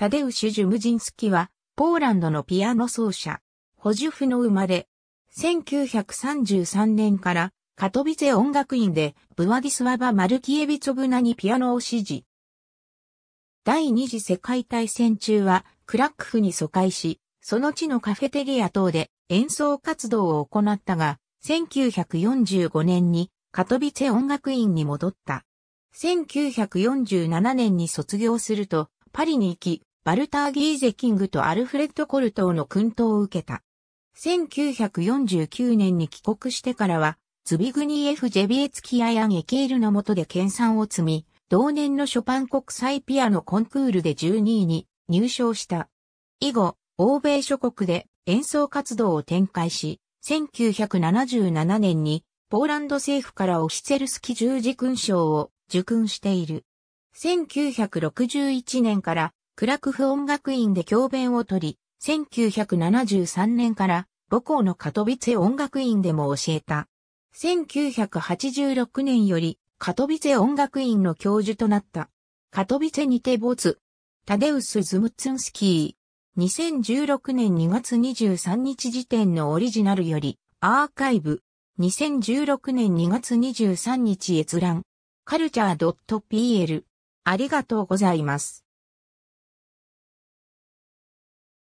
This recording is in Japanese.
タデウシュ・ジュムジンスキは、ポーランドのピアノ奏者、ホジュフの生まれ。1933年から、カトヴィツェ音楽院で、ブワディスワバ・マルキエビツォヴナにピアノを師事。第二次世界大戦中は、クラクフに疎開し、その地のカフェテリア等で演奏活動を行ったが、1945年にカトヴィツェ音楽院に戻った。1947年に卒業すると、パリに行き、バルター・ギーゼキングとアルフレッド・コルトーの薫陶を受けた。1949年に帰国してからは、ズビグニエフ・ジェビエツキヤやゲケールの下で研鑽を積み、同年のショパン国際ピアノコンクールで12位に入賞した。以後、欧米諸国で演奏活動を展開し、1977年にポーランド政府からオシツェルスキ十字勲章を受勲している。1961年からクラクフ音楽院で教鞭を取り、1973年から母校のカトヴィツェ音楽院でも教えた。1986年よりカトヴィツェ音楽院の教授となった。カトヴィツェにて没。タデウス・ズムツンスキー。2016年2月23日時点のオリジナルよりアーカイブ。2016年2月23日閲覧。culture.pl ありがとうございます。